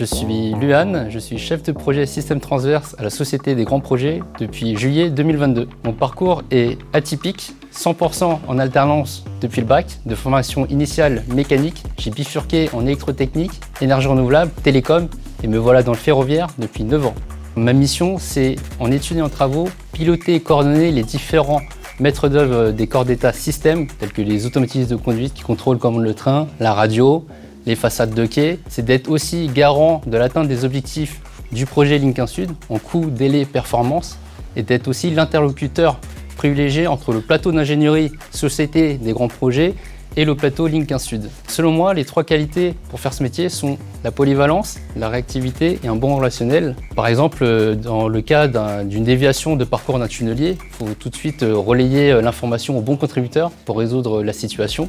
Je suis Luan, je suis chef de projet système transverse à la Société des Grands Projets depuis juillet 2022. Mon parcours est atypique, 100% en alternance depuis le bac, de formation initiale mécanique. J'ai bifurqué en électrotechnique, énergie renouvelable, télécom et me voilà dans le ferroviaire depuis 9 ans. Ma mission, c'est en études et en travaux, piloter et coordonner les différents maître d'œuvre des corps d'état système, tels que les automatistes de conduite qui contrôlent comme le train, la radio, les façades de quai. C'est d'être aussi garant de l'atteinte des objectifs du projet Ligne 15 Sud en coût, délai, performance, et d'être aussi l'interlocuteur privilégié entre le plateau d'ingénierie Société des Grands Projets et le plateau Ligne 15 Sud. Selon moi, les trois qualités pour faire ce métier sont la polyvalence, la réactivité et un bon relationnel. Par exemple, dans le cas d'une déviation de parcours d'un tunnelier, il faut tout de suite relayer l'information au bon contributeur pour résoudre la situation.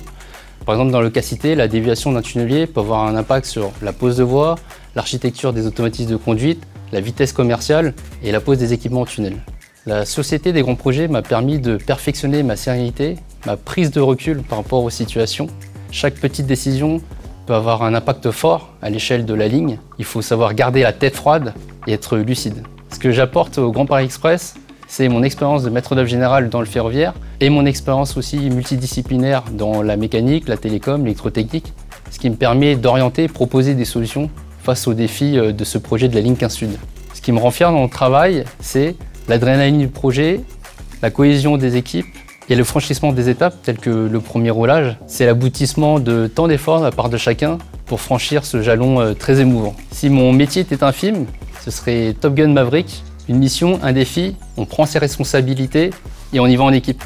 Par exemple, dans le cas cité, la déviation d'un tunnelier peut avoir un impact sur la pose de voie, l'architecture des automatismes de conduite, la vitesse commerciale et la pose des équipements en tunnel. La Société des Grands Projets m'a permis de perfectionner ma sérénité, ma prise de recul par rapport aux situations. Chaque petite décision peut avoir un impact fort à l'échelle de la ligne. Il faut savoir garder la tête froide et être lucide. Ce que j'apporte au Grand Paris Express, c'est mon expérience de maître d'œuvre général dans le ferroviaire et mon expérience aussi multidisciplinaire dans la mécanique, la télécom, l'électrotechnique, ce qui me permet d'orienter et proposer des solutions face aux défis de ce projet de la ligne 15 Sud. Ce qui me rend fier dans mon travail, c'est l'adrénaline du projet, la cohésion des équipes et le franchissement des étapes telles que le premier roulage. C'est l'aboutissement de tant d'efforts de la part de chacun pour franchir ce jalon très émouvant. Si mon métier était un film, ce serait Top Gun Maverick. Une mission, un défi, on prend ses responsabilités et on y va en équipe.